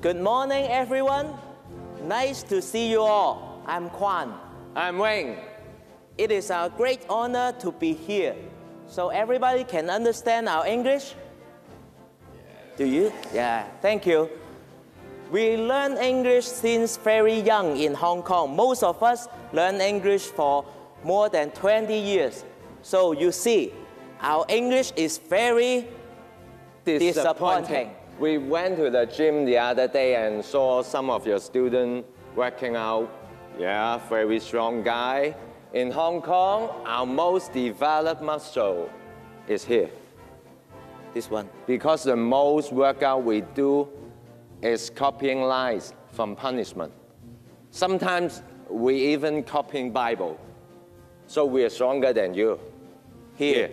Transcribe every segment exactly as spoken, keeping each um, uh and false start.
Good morning, everyone. Nice to see you all. I'm Kwan. I'm Wing. It is our great honor to be here. So everybody can understand our English? Yeah. Do you? Yeah, thank you. We learn English since very young in Hong Kong. Most of us learn English for more than twenty years. So you see, our English is very disappointing. disappointing. We went to the gym the other day and saw some of your students working out. Yeah, very strong guy. In Hong Kong, our most developed muscle is here. This one. Because the most workout we do is copying lies from punishment. Sometimes we even copying Bible. So we are stronger than you. Here. here.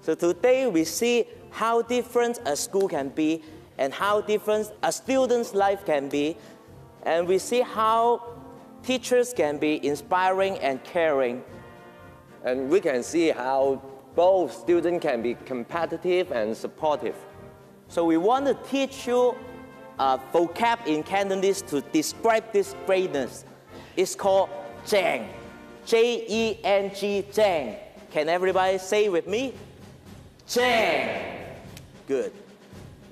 So today we see how different a school can be and how different a student's life can be. And we see how teachers can be inspiring and caring. And we can see how both students can be competitive and supportive. So we want to teach you a vocab in Cantonese to describe this greatness. It's called Zheng. J E N G, Zheng. Can everybody say with me? Zheng. Good.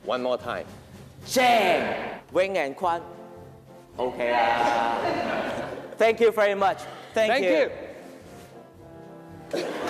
One more time. Zheng. Wing and Kwan. Okay. Thank you very much. Thank, Thank you. you.